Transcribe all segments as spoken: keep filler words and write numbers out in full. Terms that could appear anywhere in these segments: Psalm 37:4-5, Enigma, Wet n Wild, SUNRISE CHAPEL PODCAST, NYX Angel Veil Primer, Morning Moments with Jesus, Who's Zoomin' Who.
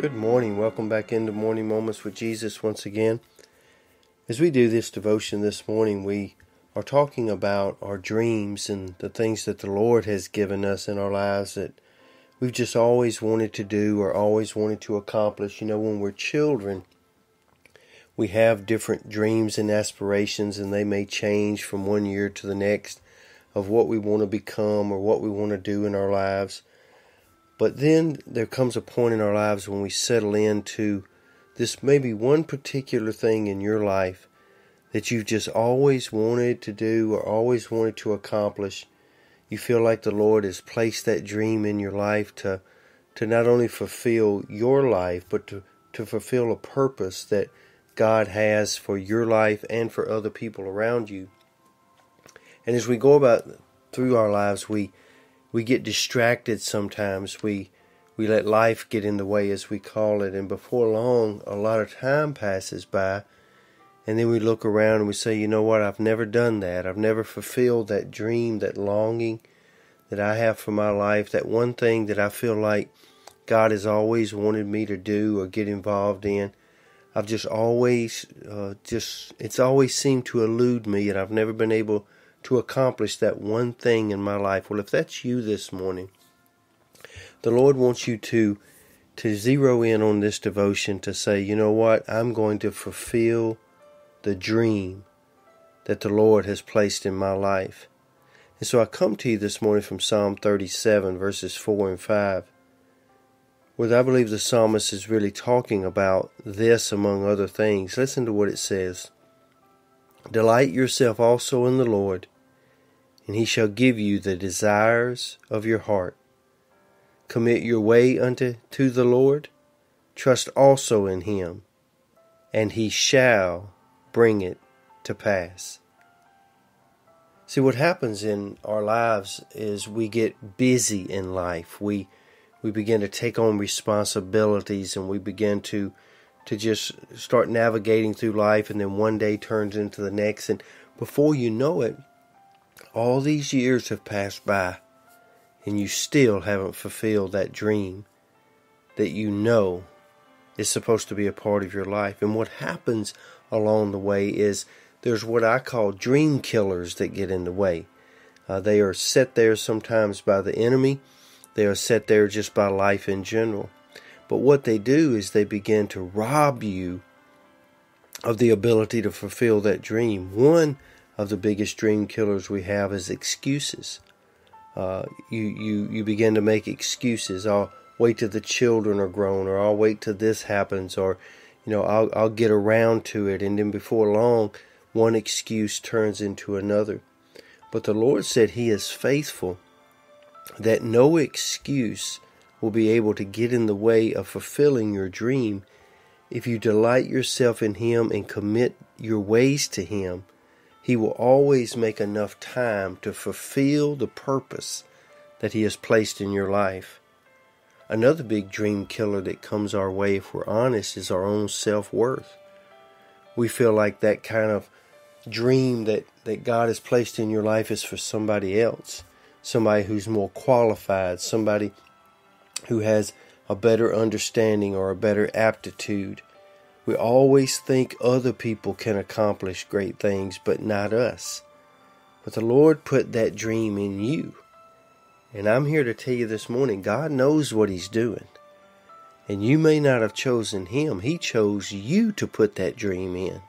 Good morning. Welcome back into Morning Moments with Jesus once again. As we do this devotion this morning, we are talking about our dreams and the things that the Lord has given us in our lives that we've just always wanted to do or always wanted to accomplish. You know, when we're children, we have different dreams and aspirations, and they may change from one year to the next of what we want to become or what we want to do in our lives. But then there comes a point in our lives when we settle into this maybe one particular thing in your life that you've just always wanted to do or always wanted to accomplish. You feel like the Lord has placed that dream in your life to to not only fulfill your life, but to, to fulfill a purpose that God has for your life and for other people around you. And as we go about through our lives, we We get distracted sometimes. We we let life get in the way, as we call it. And before long, a lot of time passes by. And then we look around and we say, you know what? I've never done that. I've never fulfilled that dream, that longing that I have for my life. That one thing that I feel like God has always wanted me to do or get involved in. I've just always, uh, just it's always seemed to elude me. And I've never been able to accomplish that one thing in my life. Well, if that's you this morning, the Lord wants you to to zero in on this devotion to say, you know what, I'm going to fulfill the dream that the Lord has placed in my life. And so I come to you this morning from Psalm thirty-seven, verses four and five, where I believe the psalmist is really talking about this among other things. Listen to what it says. Delight yourself also in the Lord, and he shall give you the desires of your heart. Commit your way unto to the Lord, trust also in him, and he shall bring it to pass. See, what happens in our lives is we get busy in life. We we begin to take on responsibilities, and we begin to to just start navigating through life, and then one day turns into the next, and before you know it, all these years have passed by, and you still haven't fulfilled that dream that you know is supposed to be a part of your life. And what happens along the way is there's what I call dream killers that get in the way. Uh, they are set there sometimes by the enemy. They are set there just by life in general. But what they do is they begin to rob you of the ability to fulfill that dream. One of the biggest dream killers we have is excuses. Uh, you, you, you begin to make excuses. I'll wait till the children are grown, or I'll wait till this happens, or you know, I'll, I'll get around to it. And then before long, one excuse turns into another. But the Lord said he is faithful, that no excuse will be able to get in the way of fulfilling your dream if you delight yourself in him and commit your ways to him. He will always make enough time to fulfill the purpose that he has placed in your life. Another big dream killer that comes our way, if we're honest, is our own self-worth. We feel like that kind of dream that, that God has placed in your life is for somebody else, somebody who's more qualified, somebody who has a better understanding or a better aptitude. We always think other people can accomplish great things, but not us. But the Lord put that dream in you. And I'm here to tell you this morning, God knows what he's doing. And you may not have chosen him. He chose you to put that dream in.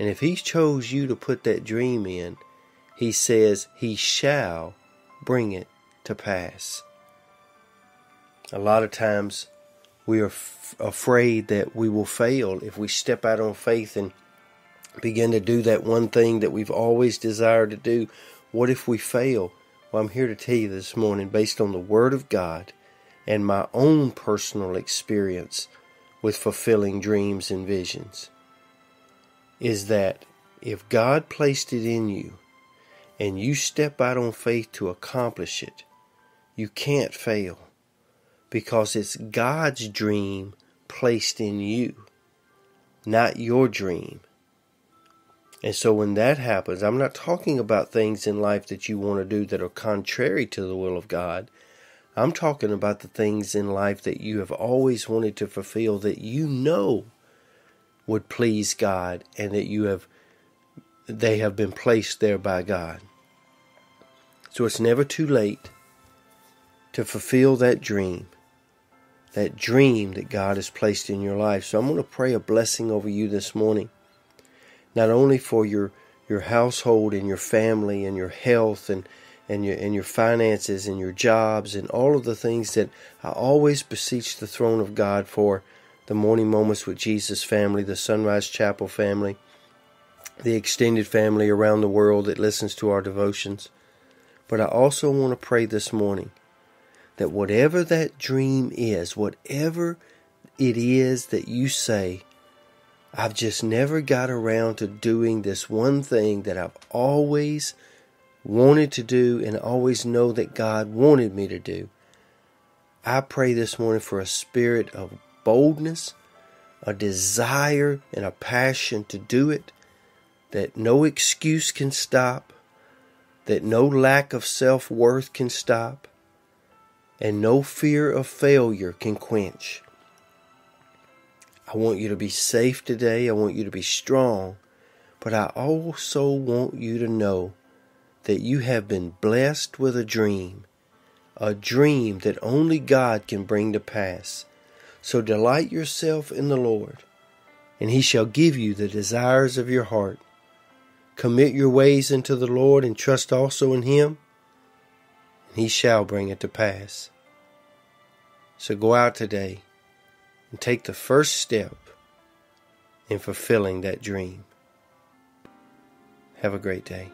And if he chose you to put that dream in, he says he shall bring it to pass. A lot of times we are f- afraid that we will fail if we step out on faith and begin to do that one thing that we've always desired to do. What if we fail? Well, I'm here to tell you this morning, based on the Word of God and my own personal experience with fulfilling dreams and visions, is that if God placed it in you and you step out on faith to accomplish it, you can't fail. Because it's God's dream placed in you, not your dream. And so when that happens, I'm not talking about things in life that you want to do that are contrary to the will of God. I'm talking about the things in life that you have always wanted to fulfill that you know would please God, and that you have they have been placed there by God. So it's never too late to fulfill that dream, that dream that God has placed in your life. So I'm going to pray a blessing over you this morning, not only for your your household and your family and your health and and your and your finances and your jobs and all of the things that I always beseech the throne of God for, the Morning Moments with Jesus family, the Sunrise Chapel family, the extended family around the world that listens to our devotions. But I also want to pray this morning that whatever that dream is, whatever it is that you say, I've just never got around to doing this one thing that I've always wanted to do and always know that God wanted me to do. I pray this morning for a spirit of boldness, a desire and a passion to do it, that no excuse can stop, that no lack of self-worth can stop, and no fear of failure can quench. I want you to be safe today. I want you to be strong. But I also want you to know that you have been blessed with a dream, a dream that only God can bring to pass. So delight yourself in the Lord, and He shall give you the desires of your heart. Commit your ways unto the Lord, and trust also in Him, and He shall bring it to pass. So go out today and take the first step in fulfilling that dream. Have a great day.